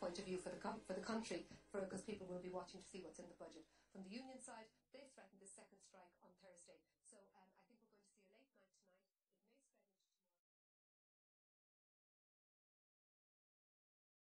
Point of view for the country, because people will be watching to see what's in the budget. From the union side.